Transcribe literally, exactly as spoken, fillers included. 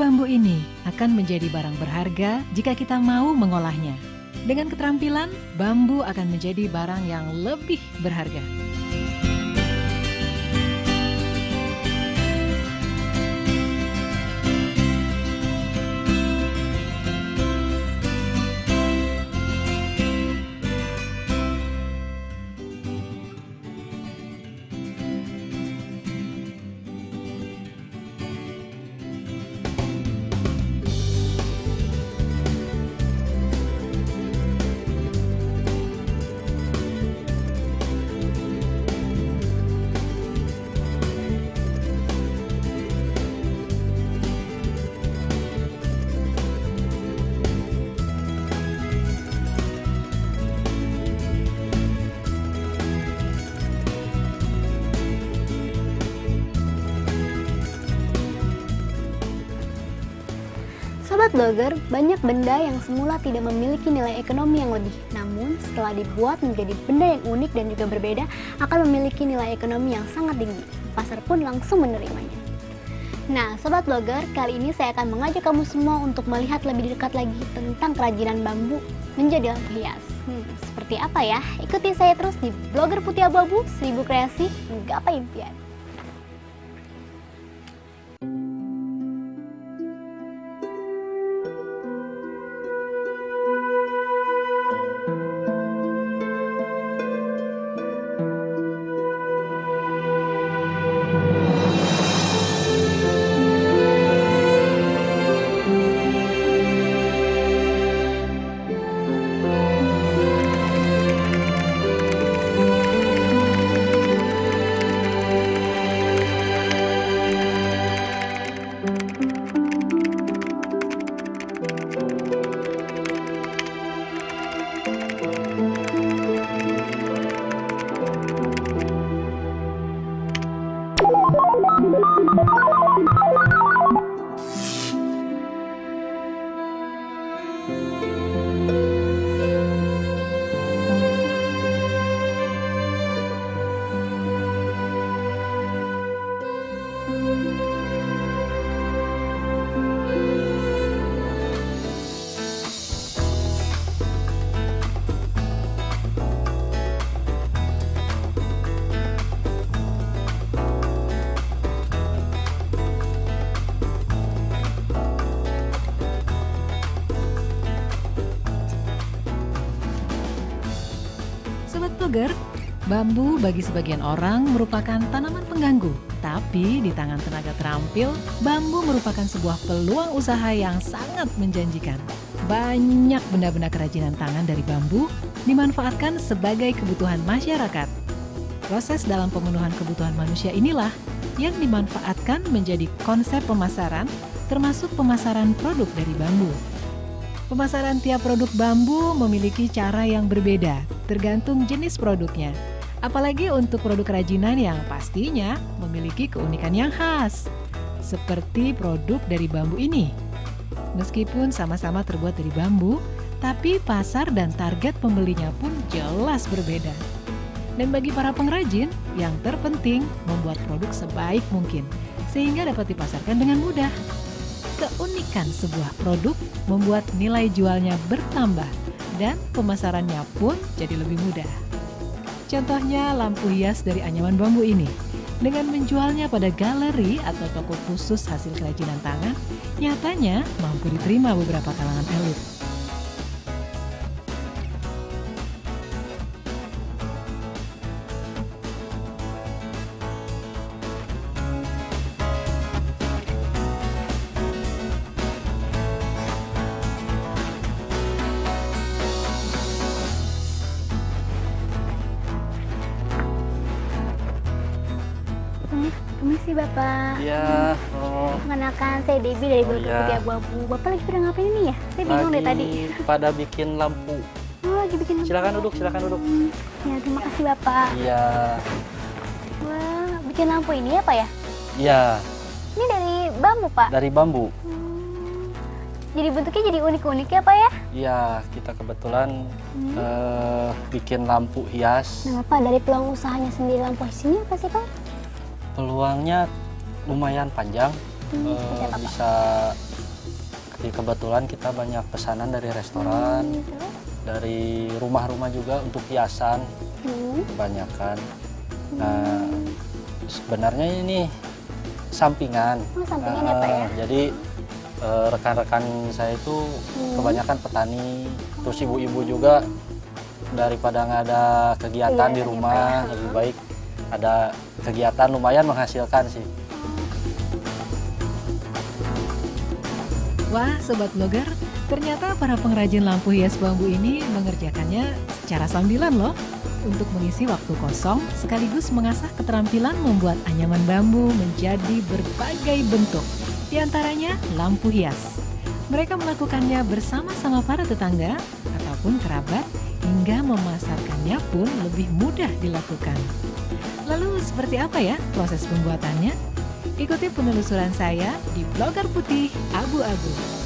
bambu ini akan menjadi barang berharga jika kita mau mengolahnya. Dengan keterampilan, bambu akan menjadi barang yang lebih berharga. Sobat blogger, banyak benda yang semula tidak memiliki nilai ekonomi yang lebih. Namun, setelah dibuat menjadi benda yang unik dan juga berbeda, akan memiliki nilai ekonomi yang sangat tinggi. Pasar pun langsung menerimanya. Nah, sobat blogger, kali ini saya akan mengajak kamu semua untuk melihat lebih dekat lagi tentang kerajinan bambu menjadi lampu hias. Hmm, seperti apa ya? Ikuti saya terus di Blogger Putih Abu-Abu, seribu kreasi, menggapai impian. Bambu bagi sebagian orang merupakan tanaman pengganggu, tapi di tangan tenaga terampil, bambu merupakan sebuah peluang usaha yang sangat menjanjikan. Banyak benda-benda kerajinan tangan dari bambu dimanfaatkan sebagai kebutuhan masyarakat. Proses dalam pemenuhan kebutuhan manusia inilah yang dimanfaatkan menjadi konsep pemasaran, termasuk pemasaran produk dari bambu. Pemasaran tiap produk bambu memiliki cara yang berbeda, tergantung jenis produknya. Apalagi untuk produk kerajinan yang pastinya memiliki keunikan yang khas, seperti produk dari bambu ini. Meskipun sama-sama terbuat dari bambu, tapi pasar dan target pembelinya pun jelas berbeda. Dan bagi para pengrajin, yang terpenting membuat produk sebaik mungkin, sehingga dapat dipasarkan dengan mudah. Keunikan sebuah produk membuat nilai jualnya bertambah dan pemasarannya pun jadi lebih mudah. Contohnya lampu hias dari anyaman bambu ini. Dengan menjualnya pada galeri atau toko khusus hasil kerajinan tangan, nyatanya mampu diterima beberapa kalangan elit. Permisi Bapak. Iya. Oh. Kenalkan, saya Debbie dari Blogger Putih Abu-Abu. Bapak lagi pada ngapain ini ya? Saya bingung dari tadi. Pada bikin lampu. Oh, lagi bikin lampu. Silakan duduk, silakan duduk. Hmm. Ya, terima kasih Bapak. Iya. Wah, bikin lampu ini ya Pak ya? Iya. Ini dari bambu Pak? Dari bambu. Hmm. Jadi bentuknya jadi unik-unik ya Pak ya? Iya, kita kebetulan hmm. uh, bikin lampu hias. Nah Pak, dari peluang usahanya sendiri lampu hias ini apa sih Pak? Peluangnya lumayan panjang, uh, bisa kebetulan kita banyak pesanan dari restoran, dari rumah-rumah juga untuk hiasan kebanyakan. Nah, sebenarnya ini sampingan. Oh, sampingan nah, ya, Pak, ya? Jadi rekan-rekan saya itu kebanyakan petani, terus ibu-ibu juga daripada nggak ada kegiatan iya, di rumah, lebih baik ada kegiatan lumayan menghasilkan sih. Wah, Sobat Blogger, ternyata para pengrajin lampu hias bambu ini mengerjakannya secara sambilan loh, untuk mengisi waktu kosong sekaligus mengasah keterampilan membuat anyaman bambu menjadi berbagai bentuk, di antaranya lampu hias. Mereka melakukannya bersama-sama para tetangga ataupun kerabat, hingga memasarkannya pun lebih mudah dilakukan. Lalu seperti apa ya proses pembuatannya? Ikuti penelusuran saya di Blogger Putih Abu-Abu.